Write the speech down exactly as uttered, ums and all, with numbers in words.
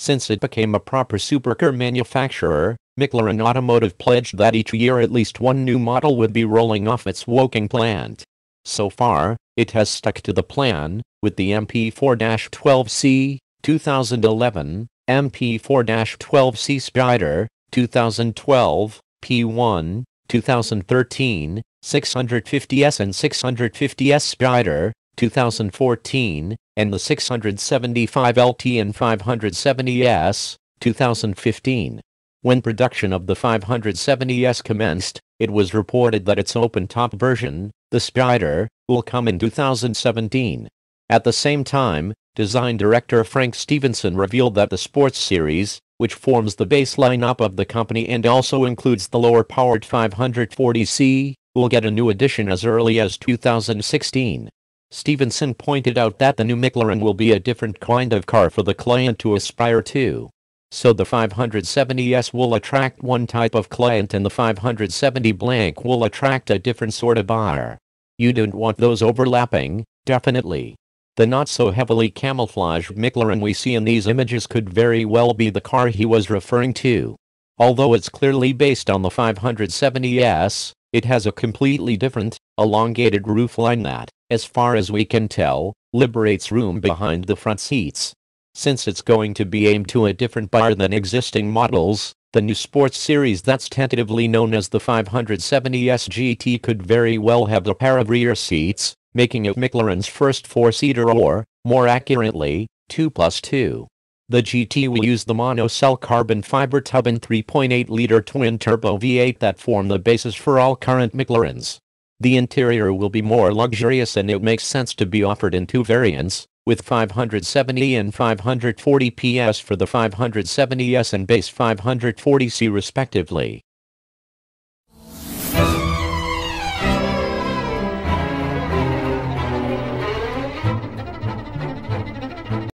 Since it became a proper supercar manufacturer, McLaren Automotive pledged that each year at least one new model would be rolling off its Woking plant. So far, it has stuck to the plan, with the M P four twelve C, two thousand eleven, M P four twelve C Spider, two thousand twelve, P one, two thousand thirteen, six fifty S and six fifty S Spider, two thousand fourteen, and the six seventy-five L T and five seventy S, two thousand fifteen. When production of the five seventy S commenced, it was reported that its open-top version, the Spider, will come in two thousand seventeen. At the same time, design director Frank Stevenson revealed that the Sports Series, which forms the base lineup of the company and also includes the lower-powered five forty C, will get a new edition as early as two thousand sixteen. Stevenson pointed out that the new McLaren will be a different kind of car for the client to aspire to. So the five seventy S will attract one type of client and the five seventy blank will attract a different sort of buyer. You don't want those overlapping, definitely. The not-so-heavily camouflaged McLaren we see in these images could very well be the car he was referring to. Although it's clearly based on the five seventy S, it has a completely different, elongated roofline that, as far as we can tell, liberates room behind the front seats. Since it's going to be aimed to a different buyer than existing models, the new sports series that's tentatively known as the five seventy S G T could very well have a pair of rear seats, making it McLaren's first four-seater or, more accurately, two plus two. The G T will use the monocell carbon fiber tub and three point eight liter twin-turbo V eight that form the basis for all current McLarens. The interior will be more luxurious and it makes sense to be offered in two variants, with five seventy and five forty P S for the five seventy S and base five forty C respectively.